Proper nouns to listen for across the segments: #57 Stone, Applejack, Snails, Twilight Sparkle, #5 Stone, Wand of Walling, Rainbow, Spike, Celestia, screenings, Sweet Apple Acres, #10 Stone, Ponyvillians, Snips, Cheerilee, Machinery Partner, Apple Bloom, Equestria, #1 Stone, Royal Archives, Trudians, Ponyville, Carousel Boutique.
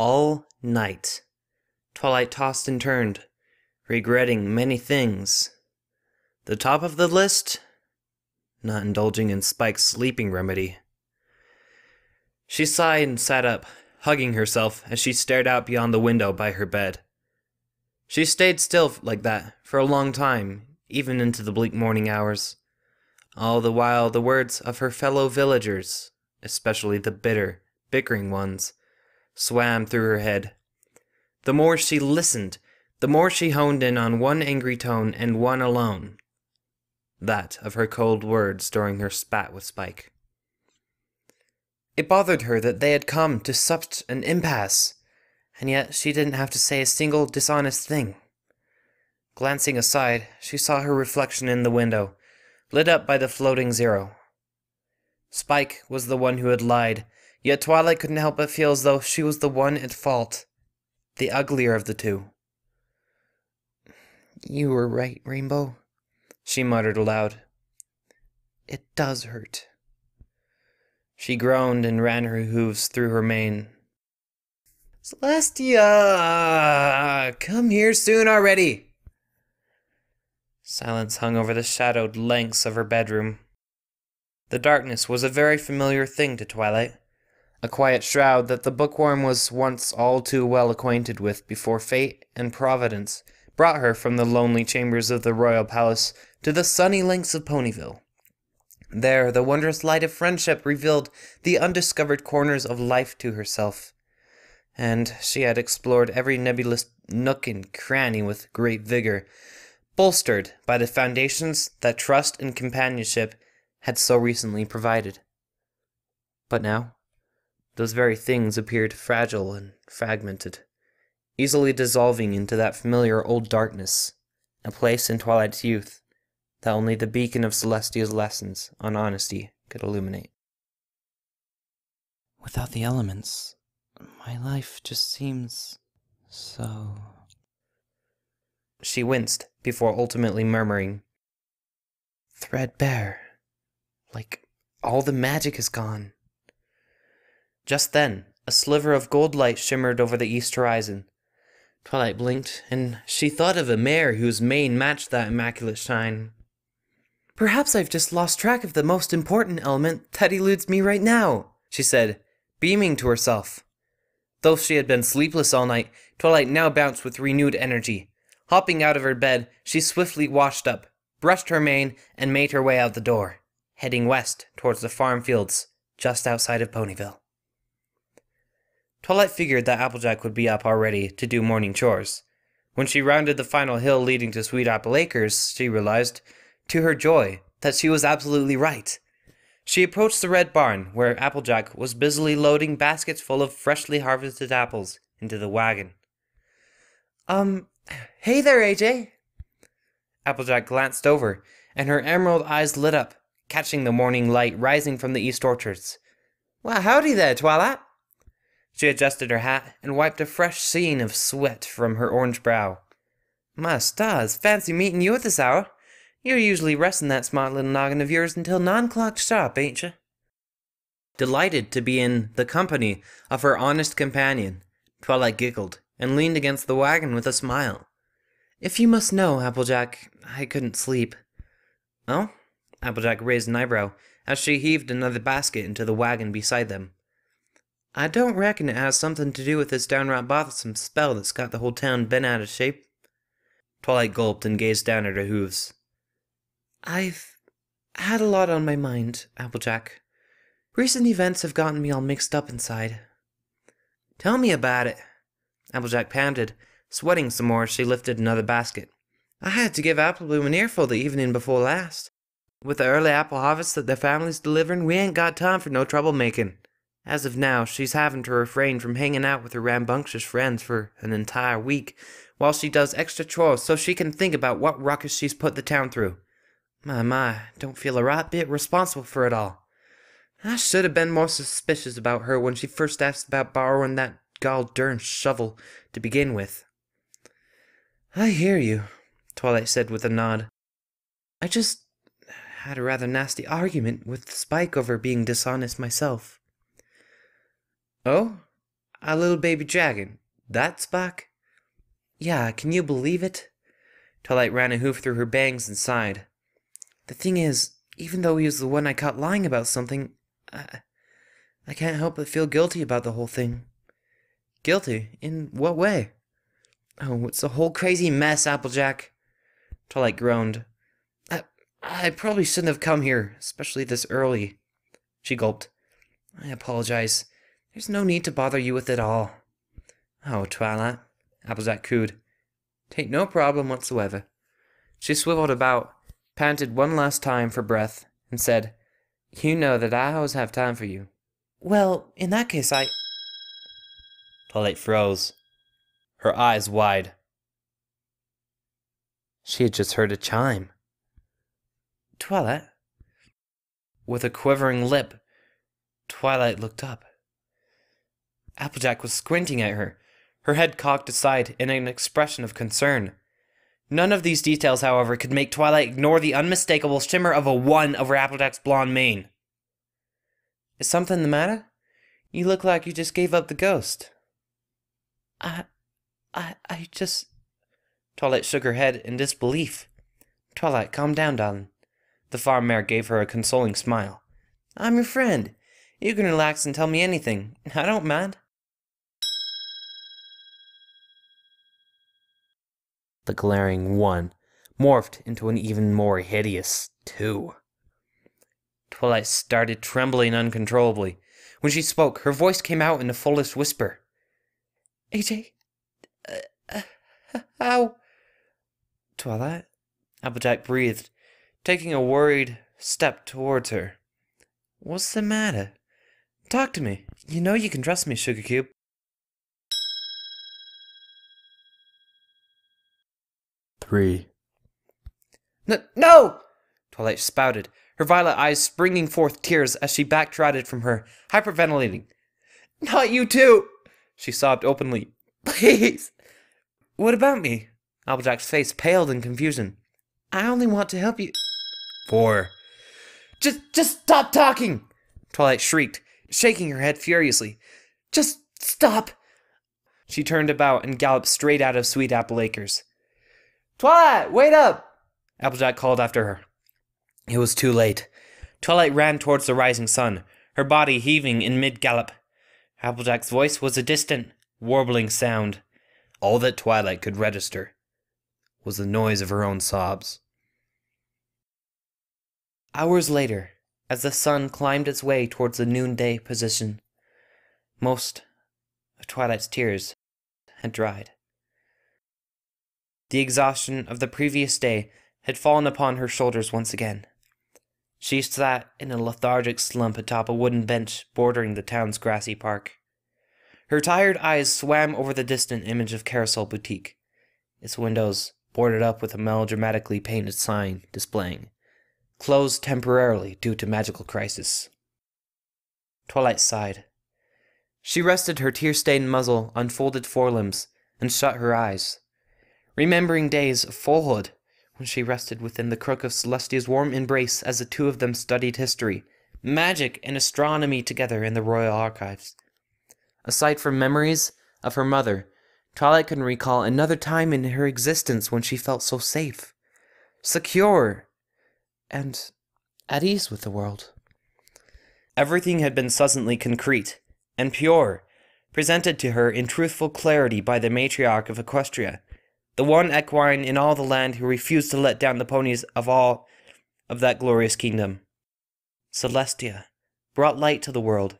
all night. Twilight tossed and turned, regretting many things. The top of the list? Not indulging in Spike's sleeping remedy. She sighed and sat up, hugging herself as she stared out beyond the window by her bed. She stayed still like that for a long time, even into the bleak morning hours. All the while the words of her fellow villagers, especially the bitter, bickering ones, swam through her head. The more she listened, the more she honed in on one angry tone and one alone, that of her cold words during her spat with Spike. It bothered her that they had come to such an impasse, and yet she didn't have to say a single dishonest thing. Glancing aside, she saw her reflection in the window, lit up by the floating zero. Spike was the one who had lied, yet Twilight couldn't help but feel as though she was the one at fault, the uglier of the two. "You were right, Rainbow," she muttered aloud. "It does hurt." She groaned and ran her hooves through her mane. "Celestia! Come here soon already!" Silence hung over the shadowed lengths of her bedroom. The darkness was a very familiar thing to Twilight, a quiet shroud that the bookworm was once all too well acquainted with before fate and providence brought her from the lonely chambers of the royal palace to the sunny links of Ponyville. There, the wondrous light of friendship revealed the undiscovered corners of life to herself, and she had explored every nebulous nook and cranny with great vigor, bolstered by the foundations that trust and companionship had so recently provided. But now, those very things appeared fragile and fragmented, easily dissolving into that familiar old darkness, a place in Twilight's youth that only the beacon of Celestia's lessons on honesty could illuminate. "Without the elements, my life just seems so..." She winced before ultimately murmuring, "Threadbare, like all the magic is gone." Just then, a sliver of gold light shimmered over the east horizon. Twilight blinked, and she thought of a mare whose mane matched that immaculate shine. "Perhaps I've just lost track of the most important element that eludes me right now," she said, beaming to herself. Though she had been sleepless all night, Twilight now bounced with renewed energy. Hopping out of her bed, she swiftly washed up, brushed her mane, and made her way out the door, heading west towards the farm fields just outside of Ponyville. Twilight figured that Applejack would be up already to do morning chores. When she rounded the final hill leading to Sweet Apple Acres, she realized, to her joy, that she was absolutely right. She approached the red barn, where Applejack was busily loading baskets full of freshly harvested apples into the wagon. Hey there, AJ!" Applejack glanced over, and her emerald eyes lit up, catching the morning light rising from the east orchards. "Well, howdy there, Twilight!" She adjusted her hat and wiped a fresh sheen of sweat from her orange brow. "My stars, fancy meeting you at this hour. You're usually resting that smart little noggin of yours until 9 o'clock sharp, ain't you?" Delighted to be in the company of her honest companion, Twilight giggled and leaned against the wagon with a smile. "If you must know, Applejack, I couldn't sleep." "Oh?" Applejack raised an eyebrow as she heaved another basket into the wagon beside them. "I don't reckon it has something to do with this downright bothersome spell that's got the whole town bent out of shape." Twilight gulped and gazed down at her hooves. "I've had a lot on my mind, Applejack. Recent events have gotten me all mixed up inside." "Tell me about it," Applejack panted, sweating some more as she lifted another basket. "I had to give Apple Bloom an earful the evening before last. With the early apple harvest that their family's delivering, we ain't got time for no troublemaking. As of now, she's having to refrain from hanging out with her rambunctious friends for an entire week, while she does extra chores so she can think about what ruckus she's put the town through. My, don't feel a right bit responsible for it all. I should have been more suspicious about her when she first asked about borrowing that gol-durn shovel to begin with." "I hear you," Twilight said with a nod. "I just had a rather nasty argument with Spike over being dishonest myself." "Oh? Our little baby dragon. That, Spike? Yeah, can you believe it? Twilight ran a hoof through her bangs and sighed. The thing is, even though he was the one I caught lying about something, I can't help but feel guilty about the whole thing. Guilty? In what way? Oh, it's a whole crazy mess, Applejack. Twilight groaned. I probably shouldn't have come here, especially this early. She gulped. I apologize. There's no need to bother you with it all. Oh, Twilight, Applejack cooed. Take no problem whatsoever. She swiveled about, panted one last time for breath, and said, You know that I always have time for you. Well, in that case, I... Twilight froze, her eyes wide. She had just heard a chime. Twilight? With a quivering lip, Twilight looked up. Applejack was squinting at her, her head cocked aside in an expression of concern. None of these details, however, could make Twilight ignore the unmistakable shimmer of a one over Applejack's blonde mane. Is something the matter? You look like you just gave up the ghost. I just... Twilight shook her head in disbelief. Twilight, calm down, darling. The farm mare gave her a consoling smile. I'm your friend. You can relax and tell me anything. I don't mind. The glaring one morphed into an even more hideous two. Twilight started trembling uncontrollably. When she spoke, her voice came out in a foolish whisper. AJ, how? Twilight? Applejack breathed, taking a worried step towards her. What's the matter? Talk to me. You know you can trust me, Sugar Cube. Three. No! Twilight spouted, her violet eyes springing forth tears as she backtrotted from her, hyperventilating. Not you too! She sobbed openly. Please! What about me? Applejack's face paled in confusion. I only want to help you. 4. Just stop talking! Twilight shrieked, shaking her head furiously. Just stop! She turned about and galloped straight out of Sweet Apple Acres. Twilight, wait up! Applejack called after her. It was too late. Twilight ran towards the rising sun, her body heaving in mid-gallop. Applejack's voice was a distant, warbling sound. All that Twilight could register was the noise of her own sobs. Hours later, as the sun climbed its way towards the noonday position, most of Twilight's tears had dried. The exhaustion of the previous day had fallen upon her shoulders once again. She sat in a lethargic slump atop a wooden bench bordering the town's grassy park. Her tired eyes swam over the distant image of Carousel Boutique, its windows boarded up with a melodramatically painted sign displaying, closed temporarily due to magical crisis. Twilight sighed. She rested her tear-stained muzzle on folded forelimbs and shut her eyes, remembering days of foalhood when she rested within the crook of Celestia's warm embrace as the two of them studied history, magic, and astronomy together in the Royal Archives. Aside from memories of her mother, Twilight can recall another time in her existence when she felt so safe, secure, and at ease with the world. Everything had been suddenly concrete and pure, presented to her in truthful clarity by the matriarch of Equestria, the one equine in all the land who refused to let down the ponies of all of that glorious kingdom. Celestia brought light to the world,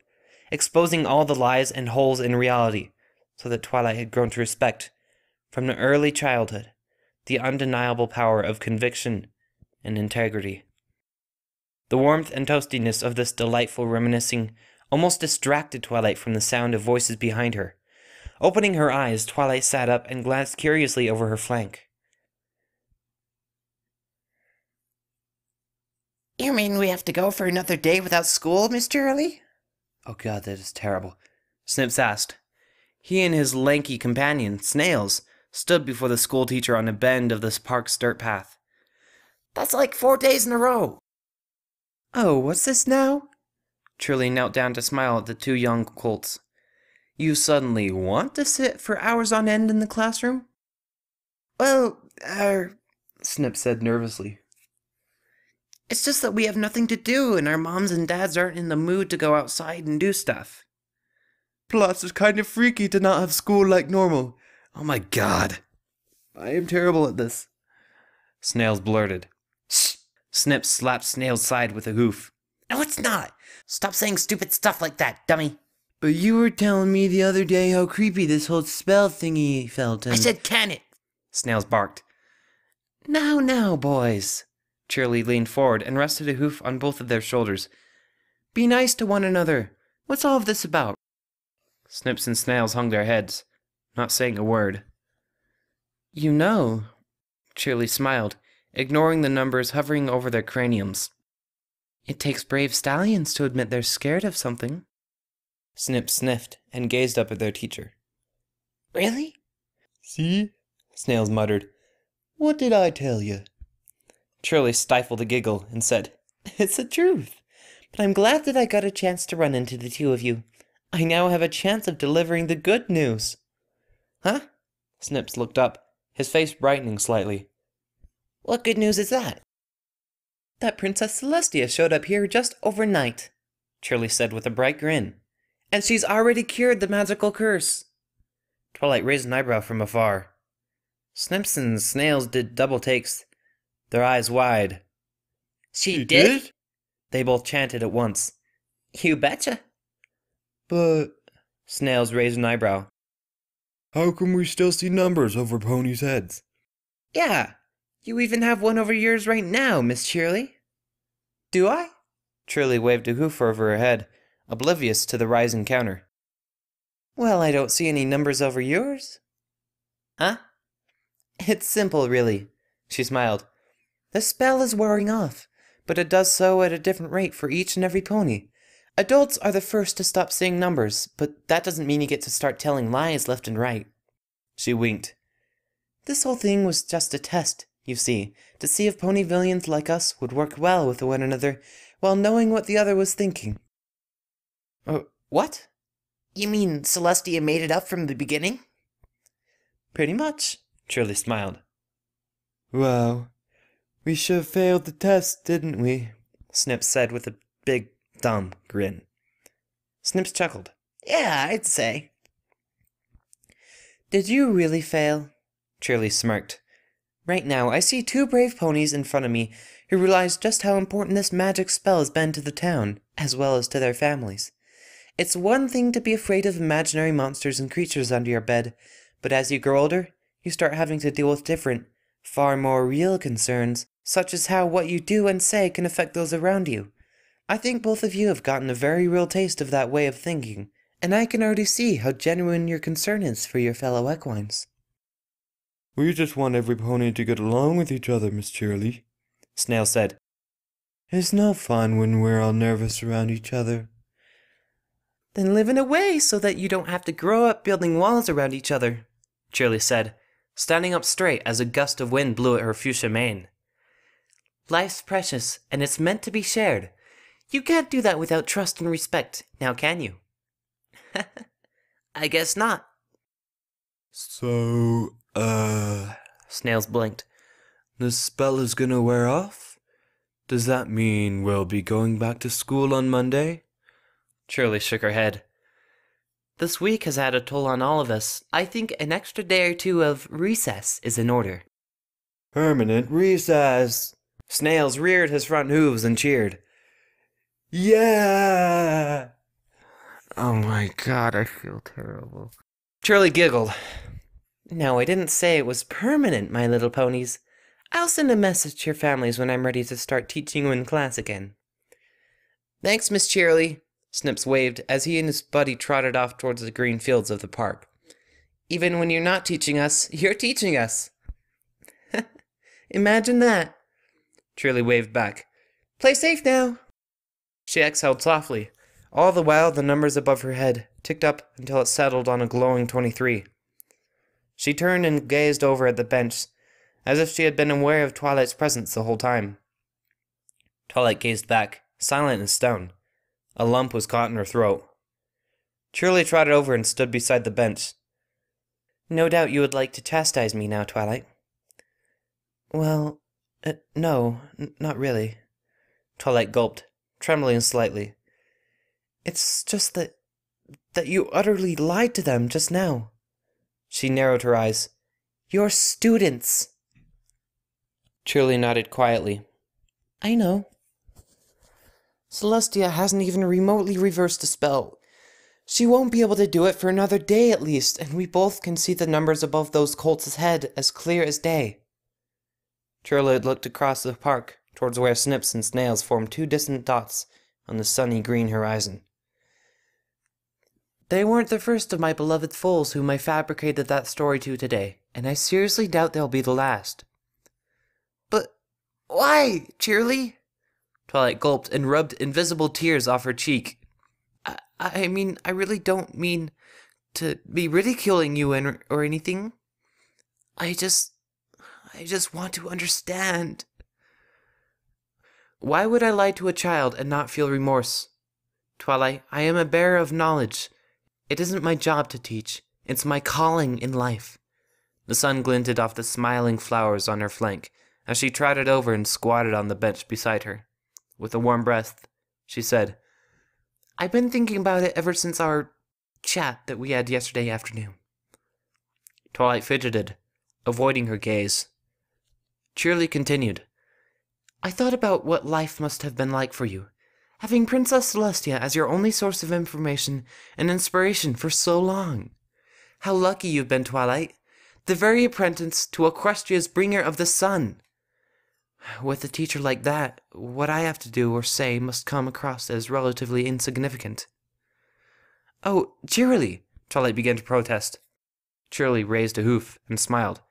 exposing all the lies and holes in reality, so that Twilight had grown to respect, from an early childhood, the undeniable power of conviction and integrity. The warmth and toastiness of this delightful reminiscing almost distracted Twilight from the sound of voices behind her. Opening her eyes, Twilight sat up and glanced curiously over her flank. You mean we have to go for another day without school, Miss Cheerilee? Oh god, that is terrible, Snips asked. He and his lanky companion, Snails, stood before the schoolteacher on a bend of this park's dirt path. That's like 4 days in a row. Oh, what's this now? Cheerilee knelt down to smile at the two young colts. You suddenly want to sit for hours on end in the classroom? Well, Snip said nervously. It's just that we have nothing to do and our moms and dads aren't in the mood to go outside and do stuff. Plus, it's kind of freaky to not have school like normal. Oh my god. I am terrible at this. Snails blurted. Shh! Snip slapped Snails' side with a hoof. No, it's not! Stop saying stupid stuff like that, dummy! But you were telling me the other day how creepy this whole spell thingy felt and— I said can it! Snails barked. Now, now, boys. Cheerilee leaned forward and rested a hoof on both of their shoulders. Be nice to one another. What's all of this about? Snips and Snails hung their heads, not saying a word. You know, Cheerilee smiled, ignoring the numbers hovering over their craniums. It takes brave stallions to admit they're scared of something. Snip sniffed and gazed up at their teacher. Really? See? Snails muttered. What did I tell you? Cheerilee stifled a giggle and said, It's the truth, but I'm glad that I got a chance to run into the two of you. I now have a chance of delivering the good news. Huh? Snips looked up, his face brightening slightly. What good news is that? That Princess Celestia showed up here just overnight, Cheerilee said with a bright grin, and she's already cured the magical curse. Twilight raised an eyebrow from afar. Snips and Snails did double takes, their eyes wide. She did? They both chanted at once. You betcha. But... Snails raised an eyebrow. How can we still see numbers over ponies' heads? Yeah, you even have one over yours right now, Miss Cheerilee. Do I? Cheerilee waved a hoof over her head, oblivious to the rising counter. Well, I don't see any numbers over yours. Huh? It's simple, really, she smiled. The spell is wearing off, but it does so at a different rate for each and every pony. Adults are the first to stop seeing numbers, but that doesn't mean you get to start telling lies left and right. She winked. This whole thing was just a test, you see, to see if Ponyvillians like us would work well with one another while knowing what the other was thinking. What? You mean Celestia made it up from the beginning? Pretty much. Cheerilee smiled. Wow, we should have failed the test, didn't we? Snips said with a big, dumb grin. Snips chuckled. Yeah, I'd say. Did you really fail? Cheerilee smirked. Right now, I see two brave ponies in front of me who realize just how important this magic spell has been to the town, as well as to their families. It's one thing to be afraid of imaginary monsters and creatures under your bed, but as you grow older, you start having to deal with different, far more real concerns, such as how what you do and say can affect those around you. I think both of you have gotten a very real taste of that way of thinking, and I can already see how genuine your concern is for your fellow equines. We just want every pony to get along with each other, Miss Cheerilee, Snail said. It's not fun when we're all nervous around each other. Then live in a way so that you don't have to grow up building walls around each other, Cheerilee said, standing up straight as a gust of wind blew at her fuchsia mane. Life's precious, and it's meant to be shared. You can't do that without trust and respect, now can you? I guess not. So, Snails blinked. The spell is gonna wear off? Does that mean we'll be going back to school on Monday? Cheerilee shook her head. This week has had a toll on all of us. I think an extra day or two of recess is in order. Permanent recess! Snails reared his front hooves and cheered. Yeah! Oh my god, I feel terrible. Cheerilee giggled. No, I didn't say it was permanent, my little ponies. I'll send a message to your families when I'm ready to start teaching you in class again. Thanks, Miss Cheerilee. Snips waved as he and his buddy trotted off towards the green fields of the park. Even when you're not teaching us, you're teaching us. Imagine that. Cheerilee waved back. Play safe now. She exhaled softly. All the while, the numbers above her head ticked up until it settled on a glowing 23. She turned and gazed over at the bench, as if she had been aware of Twilight's presence the whole time. Twilight gazed back, silent and stone. A lump was caught in her throat. Cheerilee trotted over and stood beside the bench. No doubt you would like to chastise me now, Twilight. Well, no, not really. Twilight gulped, trembling slightly. It's just that you utterly lied to them just now. She narrowed her eyes. Your students! Cheerilee nodded quietly. I know. Celestia hasn't even remotely reversed the spell. She won't be able to do it for another day at least, and we both can see the numbers above those colts' head as clear as day. Cheerilee looked across the park, towards where Snips and Snails formed two distant dots on the sunny green horizon. They weren't the first of my beloved foals whom I fabricated that story to today, and I seriously doubt they'll be the last. But why, Cheerilee? Twilight gulped and rubbed invisible tears off her cheek. I mean, I really don't mean to be ridiculing you or anything. I just want to understand. Why would I lie to a child and not feel remorse? Twilight, I am a bearer of knowledge. It isn't my job to teach. It's my calling in life. The sun glinted off the smiling flowers on her flank as she trotted over and squatted on the bench beside her. With a warm breath, she said, I've been thinking about it ever since our chat that we had yesterday afternoon. Twilight fidgeted, avoiding her gaze. Cheerilee continued, I thought about what life must have been like for you, having Princess Celestia as your only source of information and inspiration for so long. How lucky you've been, Twilight, the very apprentice to Equestria's bringer of the sun. With a teacher like that, what I have to do or say must come across as relatively insignificant. Oh, Cheerilee! Twilight began to protest. Cheerilee raised a hoof and smiled.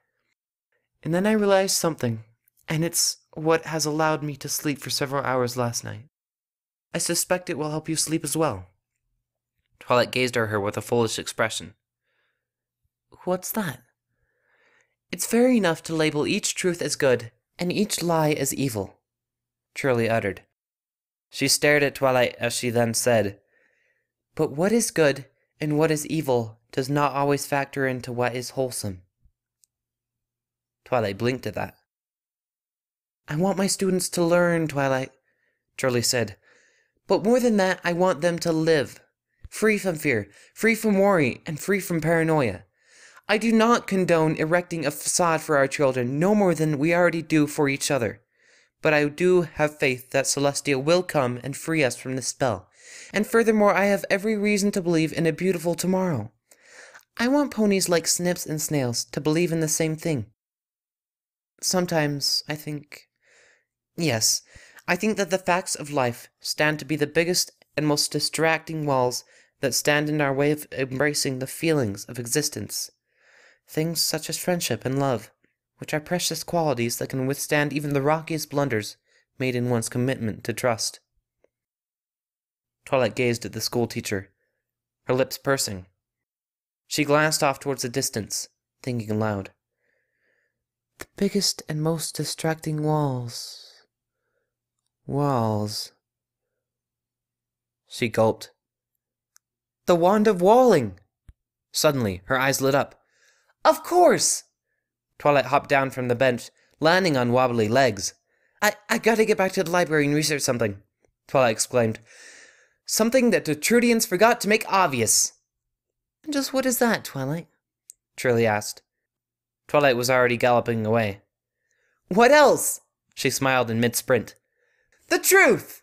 And then I realized something, and it's what has allowed me to sleep for several hours last night. I suspect it will help you sleep as well. Twilight gazed at her with a foolish expression. What's that? It's fair enough to label each truth as good, and each lie is evil, Cheerilee uttered. She stared at Twilight as she then said, But what is good and what is evil does not always factor into what is wholesome. Twilight blinked at that. I want my students to learn, Twilight, Cheerilee said. But more than that, I want them to live, free from fear, free from worry, and free from paranoia. I do not condone erecting a facade for our children, no more than we already do for each other. But I do have faith that Celestia will come and free us from this spell. And furthermore, I have every reason to believe in a beautiful tomorrow. I want ponies like Snips and Snails to believe in the same thing. Sometimes, I think... Yes, I think that the facts of life stand to be the biggest and most distracting walls that stand in our way of embracing the feelings of existence. Things such as friendship and love, which are precious qualities that can withstand even the rockiest blunders made in one's commitment to trust. Twilight gazed at the schoolteacher, her lips pursing. She glanced off towards the distance, thinking aloud. The biggest and most distracting walls. Walls. She gulped. The Wand of Walling! Suddenly, her eyes lit up. Of course! Twilight hopped down from the bench, landing on wobbly legs. I gotta get back to the library and research something, Twilight exclaimed. Something that the Trudians forgot to make obvious. And just what is that, Twilight? Cheerilee asked. Twilight was already galloping away. What else? She smiled in mid-sprint. The truth!